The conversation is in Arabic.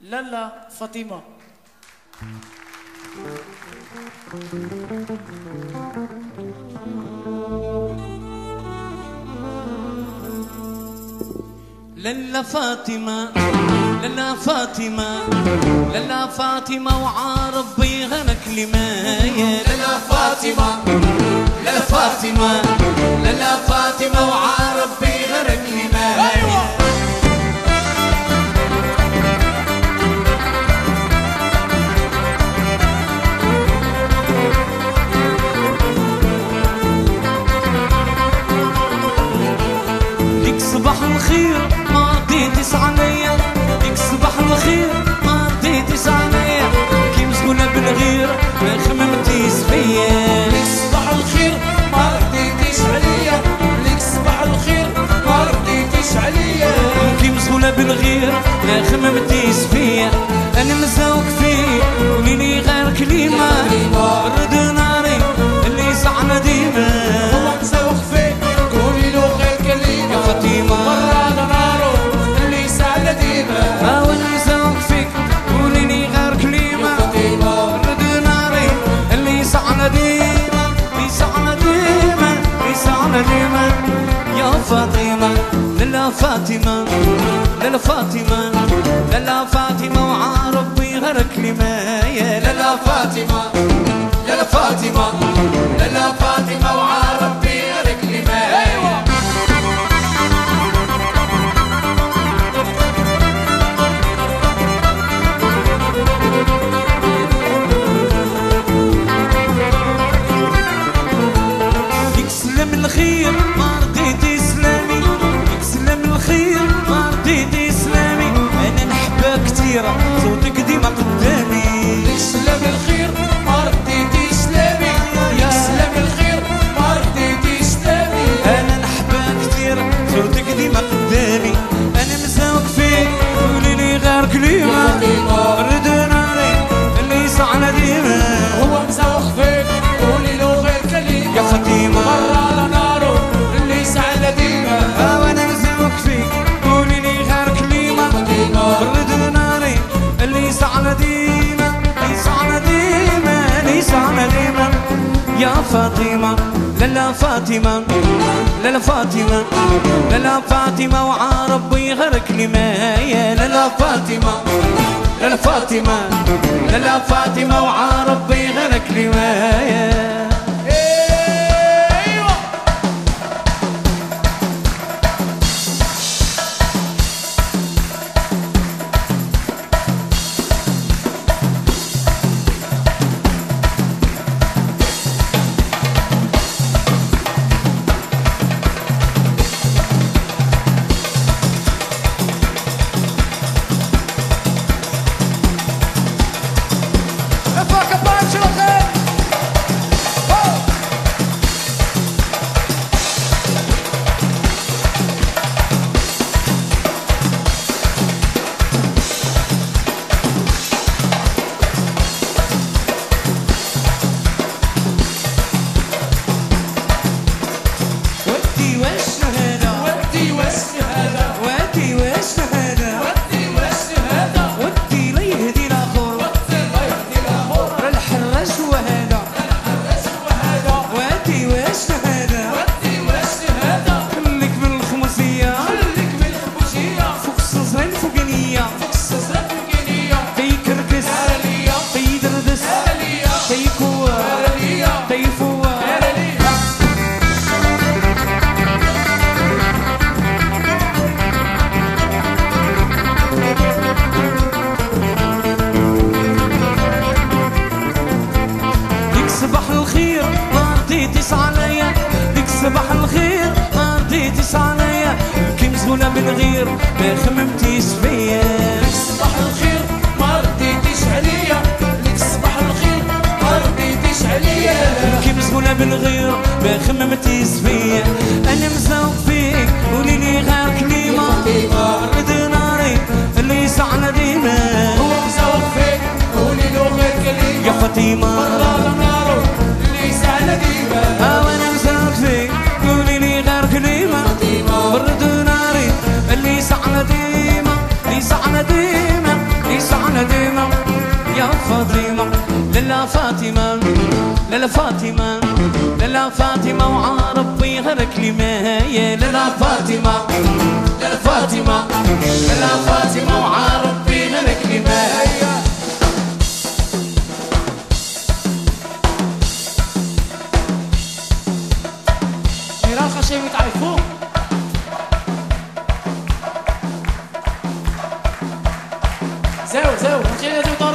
لالا فاطمة. لالا فاطمة لالا فاطمة لالا فاطمة وعارف بيها انا كلمة. لالا فاطمة لالا فاطمة لالا فاطمة وعارف بيها انا كلمة. صباح الخير ما رديتش عليا، ليك صباح الخير ما رديتش عليا، كي مسكونة بالغير ما خممتيش فيا. ليك صباح الخير ما رديتش عليا، ليك صباح الخير ما رديتش عليا، كي مسكونة بالغير ما خممتيش فيا. أنا مزاوق فيك قوليلي غير كلمة، رد ناري اللي زعلة ديما. والله مزاوق فيك قوليلو غير كلمة فاطمة، ورد نارو اللي زعلة ديما. أنا مزاوق فيك قوليلي غير كلمة فاطمة، رد ناري اللي زعلة ديما، اللي زعلة ديما، اللي زعلة ديما. يا فاطمة لالا فاطمة لالا فاطمة لالا فاطمة وعارف بغير كلمة. يا لالا فاطمة لالا فاطمة لالا فاطمة وعارف بغير كلمة. أيوة يكسلم الخير ما رديتي سلامي، يكسلم الخير ما رديتي سلامي، أنا نحبها كتيرة صوتك ديما قدامي. يكسلم الخير ما رديتي سلامي، يكسلم الخير ما رديتي سلامي، أنا نحبها كتيرة صوتك ديما قدامي. أنا مزاوق فيك قوليلي غير كلمة، رد ناري اللي زعلة ديما. هو مزاوق فيك قوليلو غير كلمة يا فاطمة، برا نارو اللي زعلة ديما. وانا مزاوق فيك قوليلي غير كلمة، برد ناري اللي زعلة ديما، اللي زعلة ديما، اللي زعلة ديما. يا فاطمة لالا فاطمة لالا فاطمة لالا فاطمة وعارف بغير كلمة. يا لالا فاطمة لالا فاطمة لالا فاطمة وعارف بغير كلمة. لالا فاطمة لالا فاطمة لالا فاطمة وعارف فيها الكلمة يا لالا فاطمة لالا فاطمة لالا فاطمة وعارف فيها الكلمة. شيء متعرفوه زاو زاو